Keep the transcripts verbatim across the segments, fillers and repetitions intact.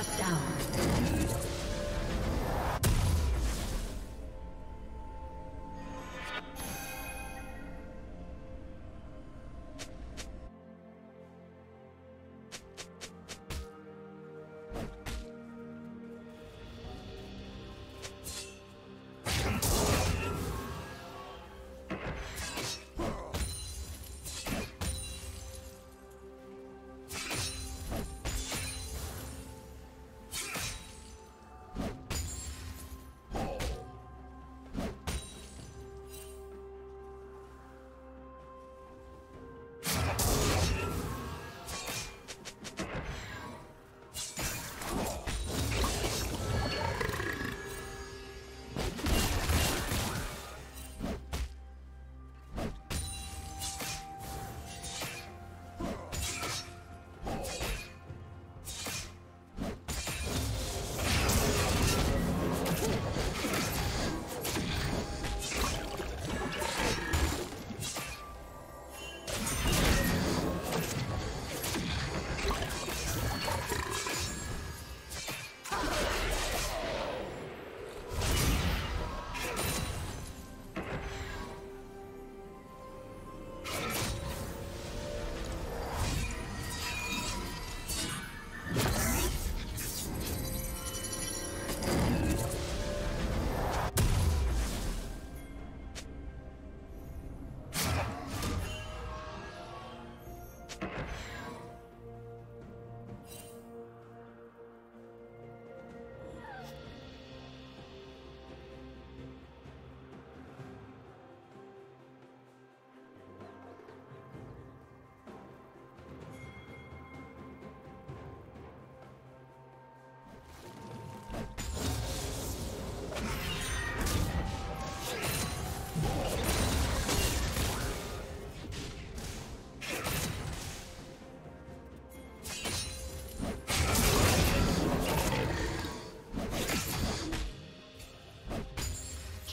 Shut down.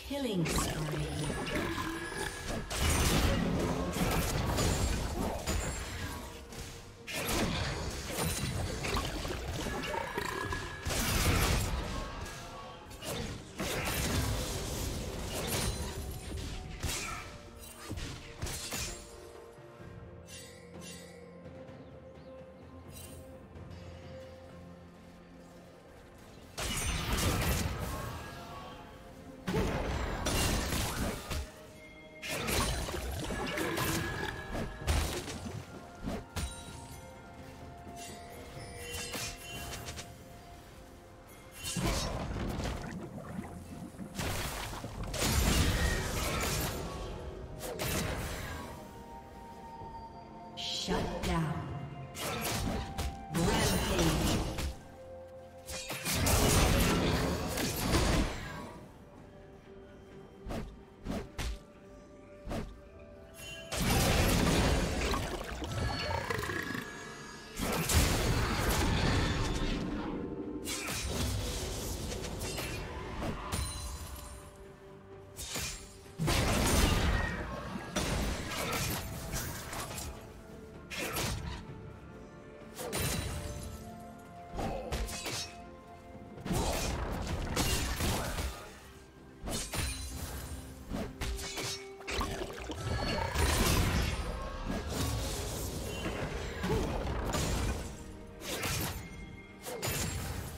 Killing spree.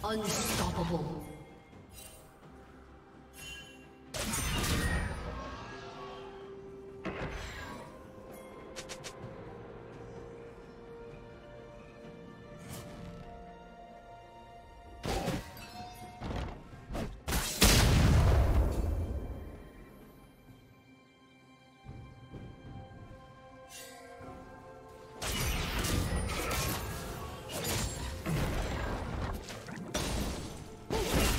Unstoppable. You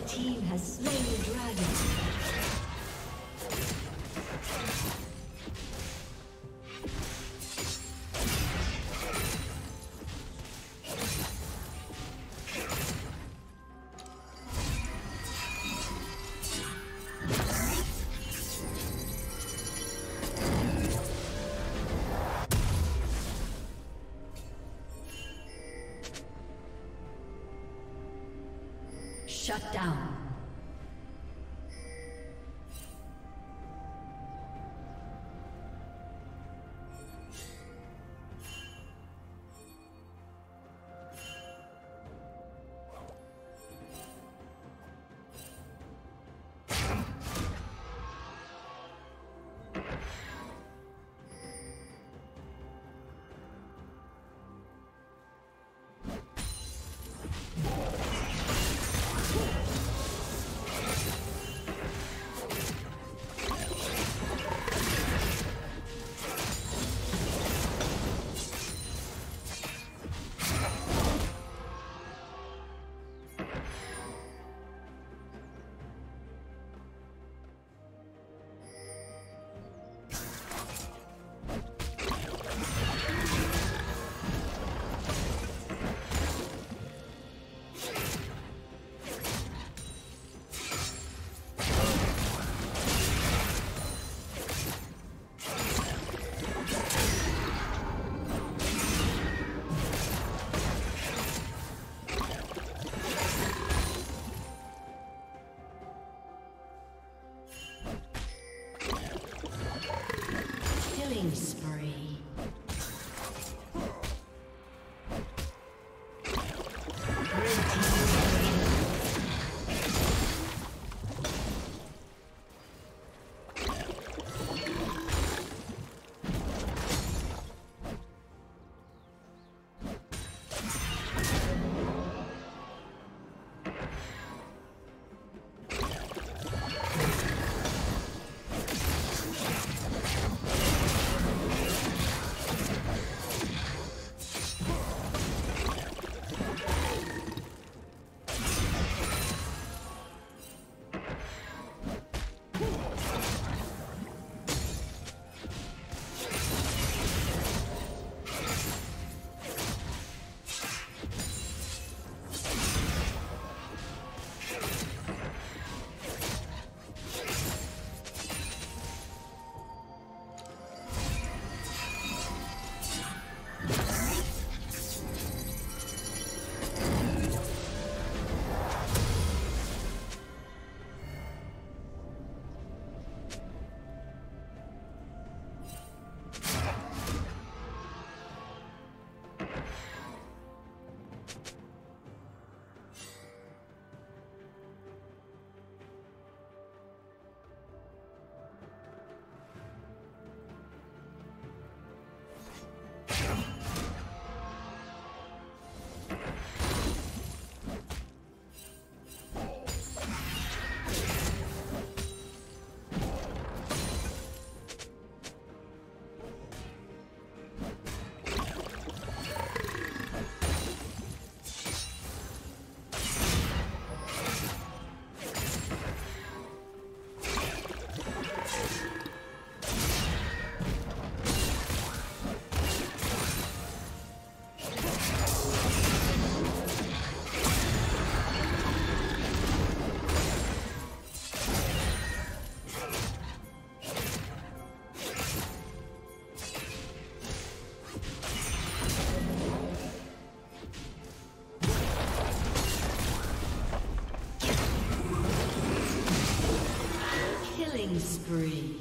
Red team has slain the dragon. Shut down. Spree.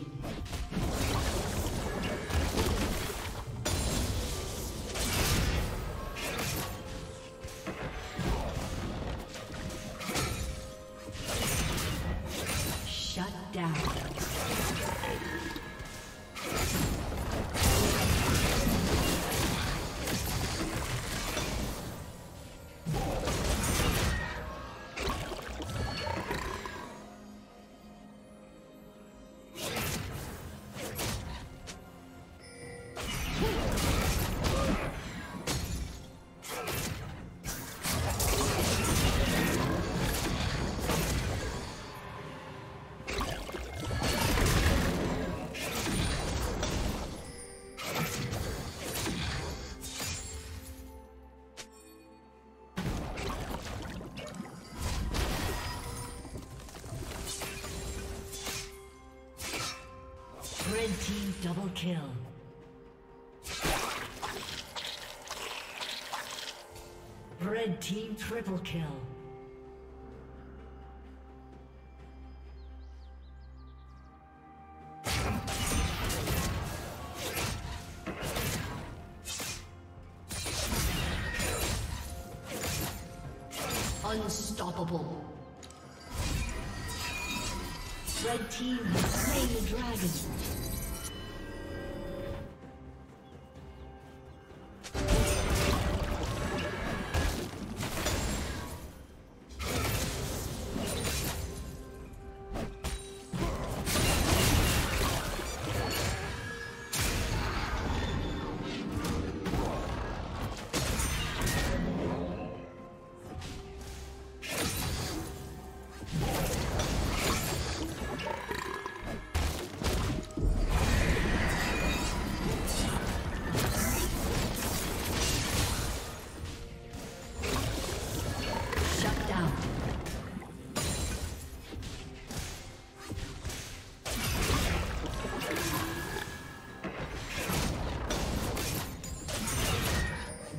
Shut down. Yeah. team double kill. Red team triple kill. Unstoppable. Red team has slain the dragon.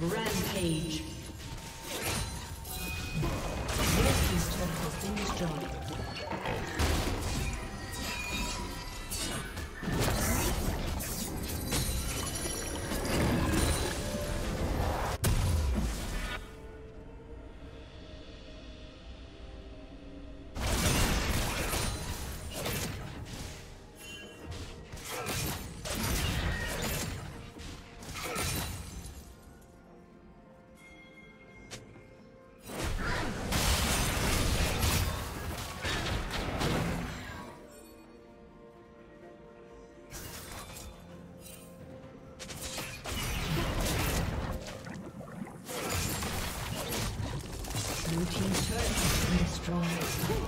Rampage. Rescue's turret has been destroyed. Blue team's turret has been destroyed.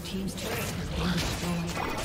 Blue team's turret has been destroyed.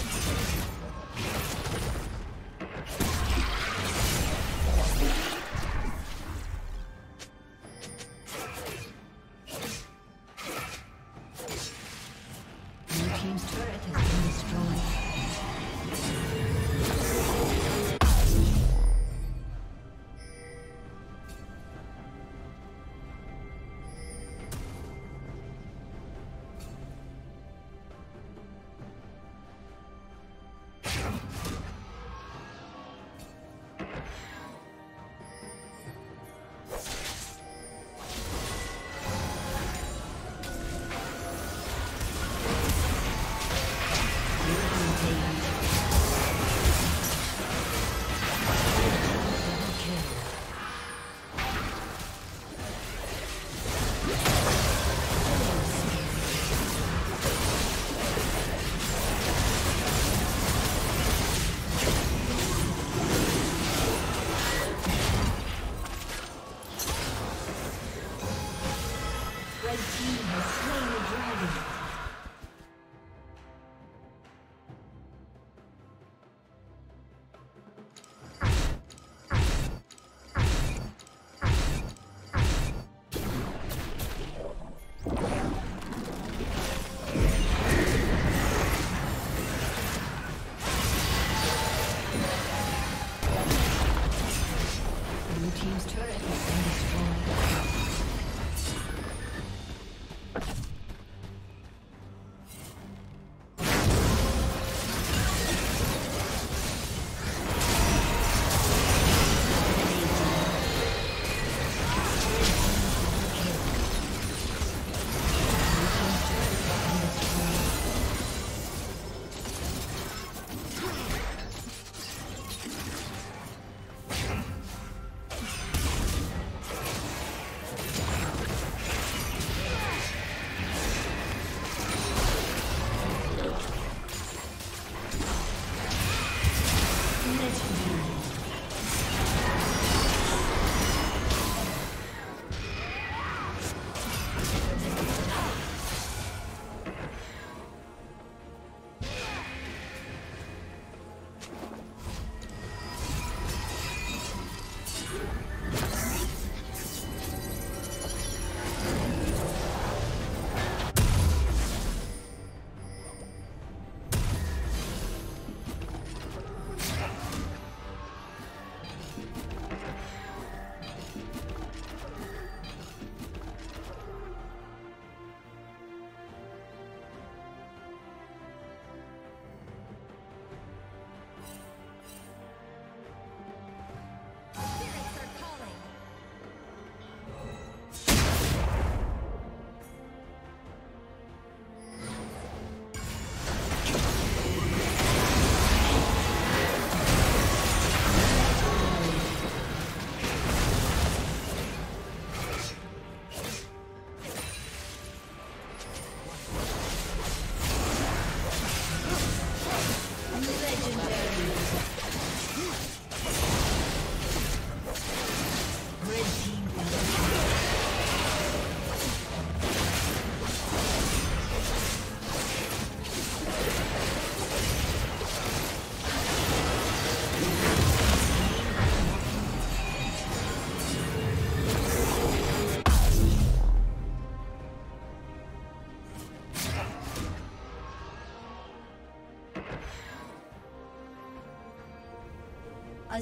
A